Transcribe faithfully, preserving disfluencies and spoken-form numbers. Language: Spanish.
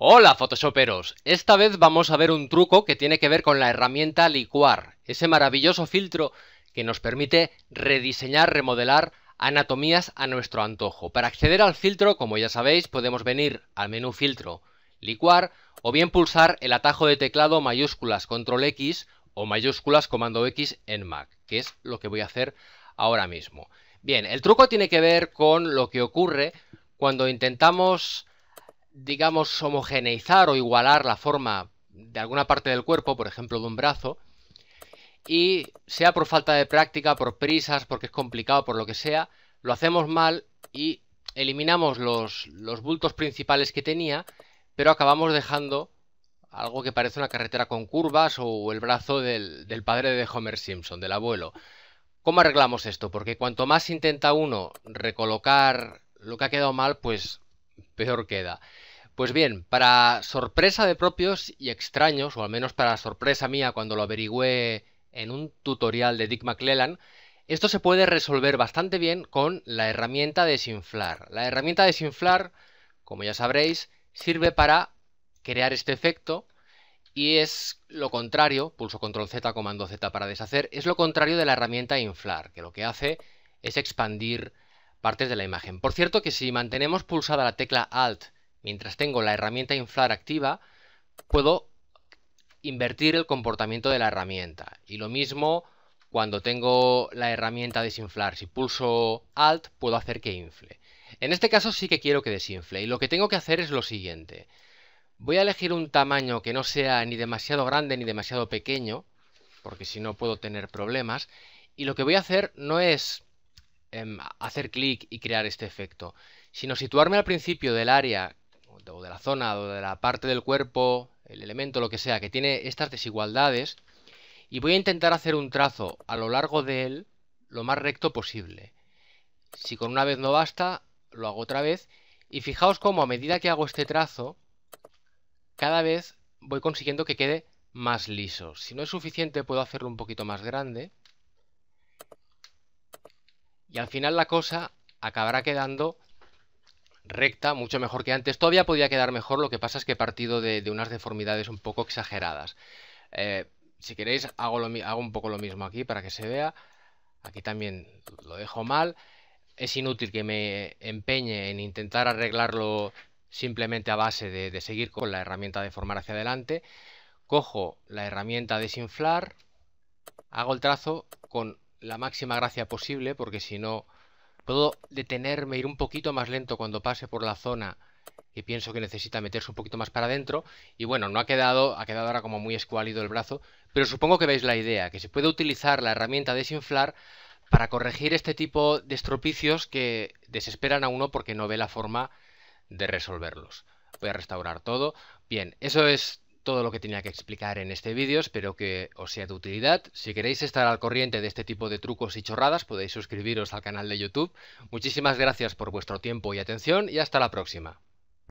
Hola photoshoperos, esta vez vamos a ver un truco que tiene que ver con la herramienta licuar, ese maravilloso filtro que nos permite rediseñar, remodelar anatomías a nuestro antojo. Para acceder al filtro, como ya sabéis, podemos venir al menú filtro, licuar, o bien pulsar el atajo de teclado mayúsculas control X o mayúsculas comando X en Mac, que es lo que voy a hacer ahora mismo. Bien, el truco tiene que ver con lo que ocurre cuando intentamos, digamos, homogeneizar o igualar la forma de alguna parte del cuerpo, por ejemplo de un brazo, y sea por falta de práctica, por prisas, porque es complicado, por lo que sea, lo hacemos mal y eliminamos los, los bultos principales que tenía, pero acabamos dejando algo que parece una carretera con curvas o el brazo del, del padre de Homer Simpson, del abuelo. ¿Cómo arreglamos esto? Porque cuanto más intenta uno recolocar lo que ha quedado mal, pues peor queda. Pues bien, para sorpresa de propios y extraños, o al menos para sorpresa mía cuando lo averigüé en un tutorial de Dick McClellan, esto se puede resolver bastante bien con la herramienta desinflar. La herramienta desinflar, como ya sabréis, sirve para crear este efecto y es lo contrario, pulso control Z, comando Z para deshacer, es lo contrario de la herramienta inflar, que lo que hace es expandir partes de la imagen. Por cierto que si mantenemos pulsada la tecla Alt mientras tengo la herramienta inflar activa, puedo invertir el comportamiento de la herramienta. Y lo mismo cuando tengo la herramienta desinflar. Si pulso Alt puedo hacer que infle. En este caso sí que quiero que desinfle. Y lo que tengo que hacer es lo siguiente. Voy a elegir un tamaño que no sea ni demasiado grande ni demasiado pequeño, porque si no puedo tener problemas. Y lo que voy a hacer no es hacer clic y crear este efecto, sino situarme al principio del área o de la zona o de la parte del cuerpo, el elemento, lo que sea, que tiene estas desigualdades, y voy a intentar hacer un trazo a lo largo de él lo más recto posible. Si con una vez no basta, lo hago otra vez, y fijaos cómo a medida que hago este trazo cada vez voy consiguiendo que quede más liso. Si no es suficiente puedo hacerlo un poquito más grande. Y al final la cosa acabará quedando recta, mucho mejor que antes. Todavía podía quedar mejor, lo que pasa es que he partido de, de unas deformidades un poco exageradas. Eh, si queréis hago, lo, hago un poco lo mismo aquí para que se vea. Aquí también lo dejo mal. Es inútil que me empeñe en intentar arreglarlo simplemente a base de, de seguir con la herramienta de formar hacia adelante. Cojo la herramienta desinflar, hago el trazo con la máxima gracia posible, porque si no puedo detenerme, ir un poquito más lento cuando pase por la zona que pienso que necesita meterse un poquito más para adentro. Y bueno, no ha quedado, ha quedado ahora como muy escuálido el brazo, pero supongo que veis la idea, que se puede utilizar la herramienta desinflar para corregir este tipo de estropicios que desesperan a uno porque no ve la forma de resolverlos. Voy a restaurar todo. Bien, eso es todo lo que tenía que explicar en este vídeo, espero que os sea de utilidad. Si queréis estar al corriente de este tipo de trucos y chorradas, podéis suscribiros al canal de YouTube. Muchísimas gracias por vuestro tiempo y atención y hasta la próxima.